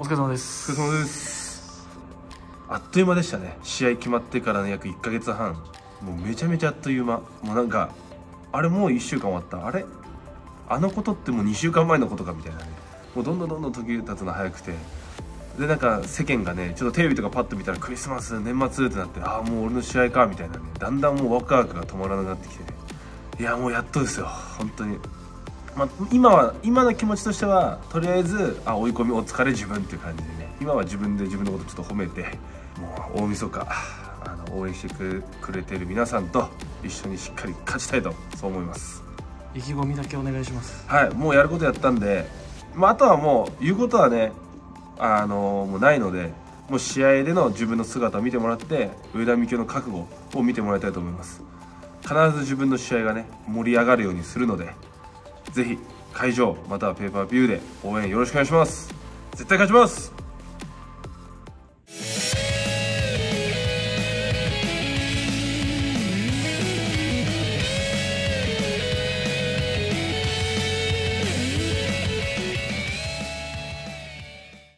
お疲れ様です。お疲れ様です。あっという間でしたね。試合決まってからの約1ヶ月半、もうめちゃめちゃあっという間。もうなんかあれもう1週間終わった、あれあのことってもう2週間前のことかみたいなね。もうどんどんどんどん時経つの早くて。でなんか世間がね、ちょっとテレビとかパッと見たらクリスマス年末ってなって、ああもう俺の試合かみたいなね、だんだんもうワクワクが止まらなくなってきて、ね、いやもうやっとですよ本当に。まあ、今の気持ちとしてはとりあえず追い込みお疲れ自分っていう感じでね、今は自分のことちょっと褒めて、もう大晦日応援してくれてる皆さんと一緒にしっかり勝ちたいと、そう思います。意気込みだけお願いします。はい、もうやることやったんで、まあ、あとはもう言うことはねもうないので、もう試合での自分の姿を見てもらって、上田美京の覚悟を見てもらいたいと思います。必ず自分の試合がね盛り上がるようにするので、ぜひ会場またはペーパービューで応援よろしくお願いします。絶対勝ちます。